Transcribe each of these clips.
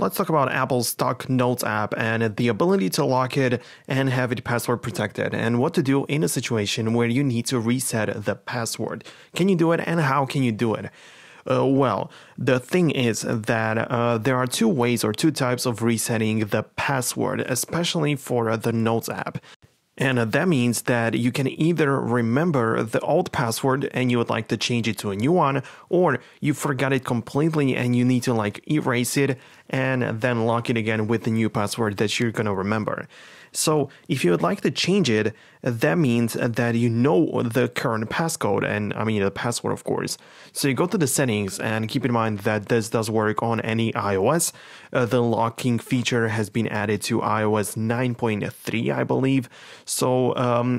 Let's talk about Apple's Stock Notes app and the ability to lock it and have it password protected, and what to do in a situation where you need to reset the password. Can you do it, and how can you do it? Well, the thing is that there are two ways or two types of resetting the password, especially for the Notes app. And that means that you can either remember the old password and you would like to change it to a new one, or you forgot it completely and you need to like erase it and then lock it again with the new password that you're going to remember. So if you would like to change it, that means that you know the current passcode and the password, of course. So you go to the settings, and keep in mind that this does work on any iOS. The locking feature has been added to iOS 9.3, I believe. So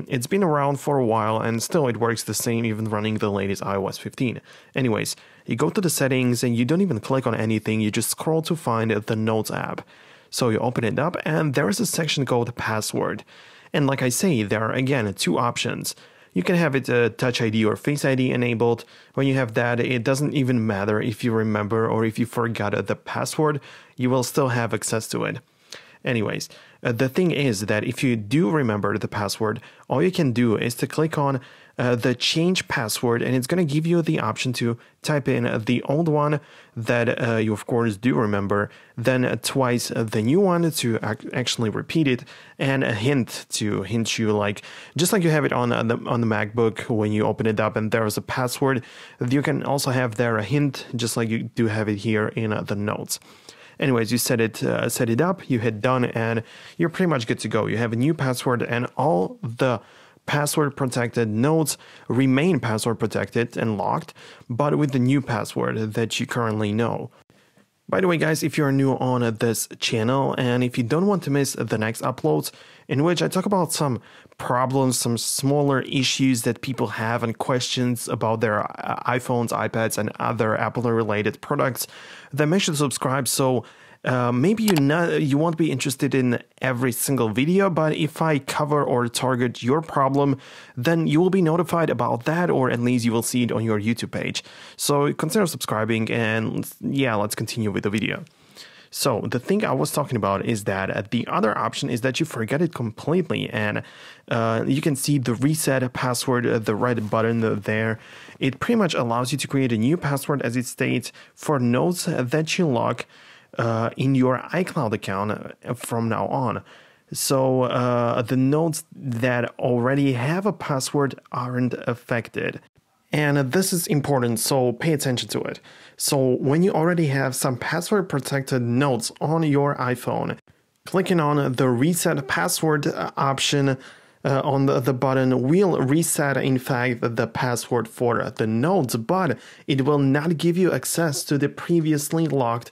it's been around for a while, and still it works the same even running the latest iOS 15. Anyways, you go to the settings and you don't even click on anything. You just scroll to find the Notes app. So you open it up, and there is a section called Password. And like I say, there are again two options. You can have it Touch ID or Face ID enabled. When you have that, it doesn't even matter if you remember or if you forgot the password, you will still have access to it. Anyways, the thing is that if you do remember the password, all you can do is to click on the change password, and it's going to give you the option to type in the old one that you of course do remember, then twice the new one to actually repeat it, and a hint to hint you, like just like you have it on the MacBook when you open it up and there is a password, you can also have there a hint, just like you do have it here in the Notes. Anyways, you set it up, you hit done, and you're pretty much good to go. You have a new password, and all the password protected notes remain password protected and locked, but with the new password that you currently know. By the way, guys, if you're new on this channel and if you don't want to miss the next uploads, in which I talk about some problems, some smaller issues that people have and questions about their iPhones, iPads, and other Apple-related products, then make sure to subscribe. So maybe you won't be interested in every single video, but if I cover or target your problem, then you will be notified about that, or at least you will see it on your YouTube page. So consider subscribing, and yeah, let's continue with the video. So the thing I was talking about is that the other option is that you forget it completely, and you can see the reset password, the red button there. It pretty much allows you to create a new password, as it states, for notes that you lock in your iCloud account from now on. So the notes that already have a password aren't affected. And this is important, so pay attention to it. So when you already have some password protected notes on your iPhone, clicking on the reset password option on the button will reset, in fact, the password for the notes, but it will not give you access to the previously locked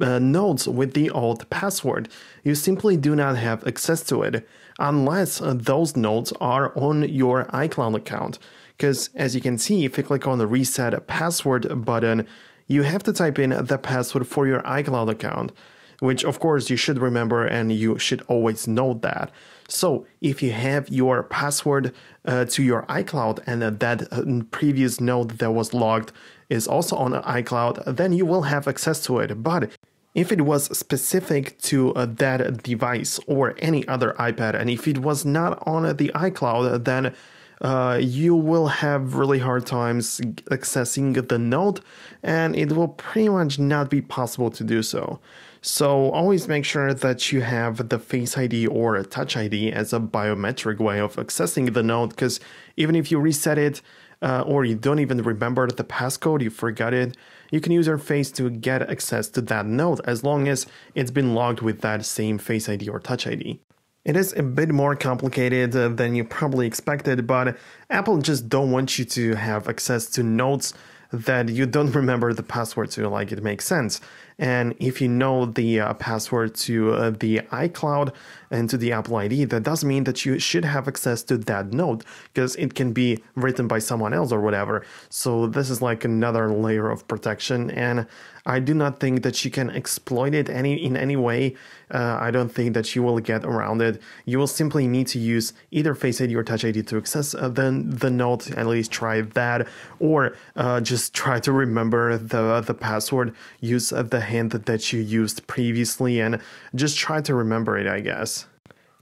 notes with the old password. You simply do not have access to it unless those notes are on your iCloud account. Because as you can see, if you click on the reset password button, you have to type in the password for your iCloud account, which of course you should remember, and you should always know that. So if you have your password to your iCloud, and that previous note that was logged is also on iCloud, then you will have access to it. But if it was specific to that device or any other iPad, and if it was not on the iCloud, then you will have really hard times accessing the note, and it will pretty much not be possible to do so. So always make sure that you have the Face ID or Touch ID as a biometric way of accessing the note, because even if you reset it, or you don't even remember the passcode, you forgot it, you can use your face to get access to that note as long as it's been logged with that same Face ID or Touch ID. It is a bit more complicated than you probably expected, but Apple just don't want you to have access to notes that you don't remember the password to, like it makes sense. And if you know the password to the iCloud and to the Apple ID, that does mean that you should have access to that note, because it can be written by someone else or whatever. So this is like another layer of protection, and I do not think that she can exploit it in any way. I don't think that she will get around it. You will simply need to use either Face ID or Touch ID to access the note. At least try that, or just try to remember the password. Use the hint that you used previously and just try to remember it, I guess.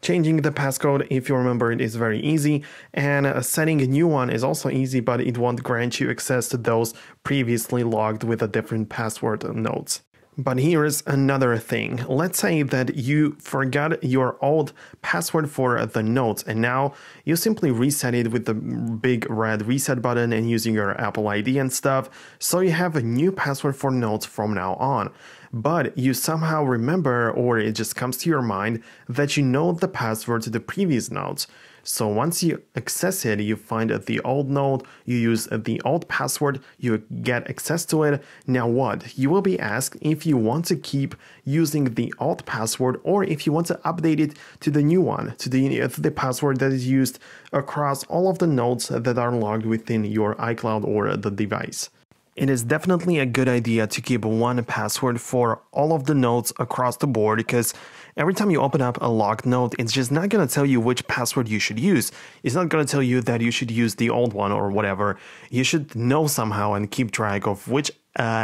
Changing the passcode, if you remember it, is very easy, and setting a new one is also easy, but it won't grant you access to those previously logged with a different password nodes. But here's another thing. Let's say that you forgot your old password for the notes, and now you simply reset it with the big red reset button and using your Apple ID and stuff, so you have a new password for notes from now on. But you somehow remember, or it just comes to your mind, that you know the password to the previous notes. So once you access it, you find the old note, you use the old password, you get access to it. Now what? You will be asked if you want to keep using the old password or if you want to update it to the new one, to the password that is used across all of the notes that are logged within your iCloud or the device. It is definitely a good idea to keep one password for all of the notes across the board, because every time you open up a locked note, it's just not going to tell you which password you should use. It's not going to tell you that you should use the old one or whatever. You should know somehow and keep track of which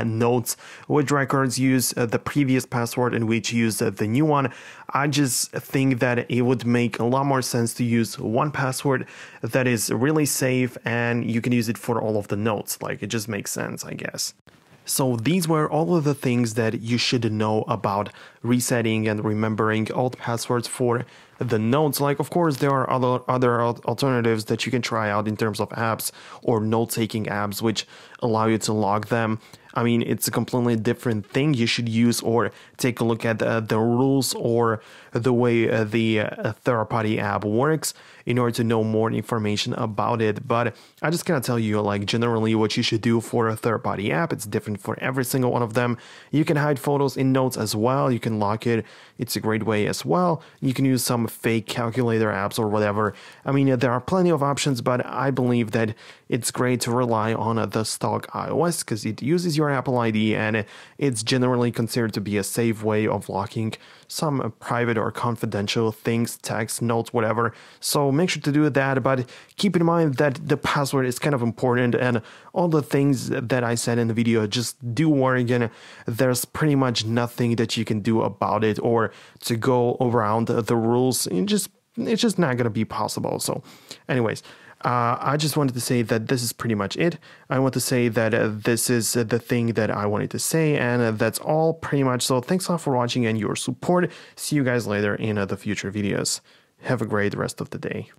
notes, which records use the previous password and which use the new one. I just think that it would make a lot more sense to use one password that is really safe and you can use it for all of the notes. Like, it just makes sense, I guess. So these were all of the things that you should know about resetting and remembering old passwords for the notes. Like, of course, there are other alternatives that you can try out in terms of apps or note-taking apps which allow you to log them. I mean, it's a completely different thing. You should use or take a look at the rules or the way the third-party app works in order to know more information about it. But I just gotta tell you, like, generally what you should do for a third-party app. It's different for every single one of them. You can hide photos in notes as well. You can lock it. It's a great way as well. You can use some fake calculator apps or whatever. I mean, there are plenty of options, but I believe that it's great to rely on the stock iOS because it uses your Apple ID and it's generally considered to be a safe way of locking some private or confidential things, text, notes, whatever. So make sure to do that, but keep in mind that the password is kind of important and all the things that I said in the video just do work and there's pretty much nothing that you can do about it or to go around the rules. It's just not going to be possible. So anyways, I just wanted to say that this is pretty much it. I want to say that this is the thing that I wanted to say, and that's all pretty much. So thanks a lot for watching and your support. See you guys later in the future videos. Have a great rest of the day.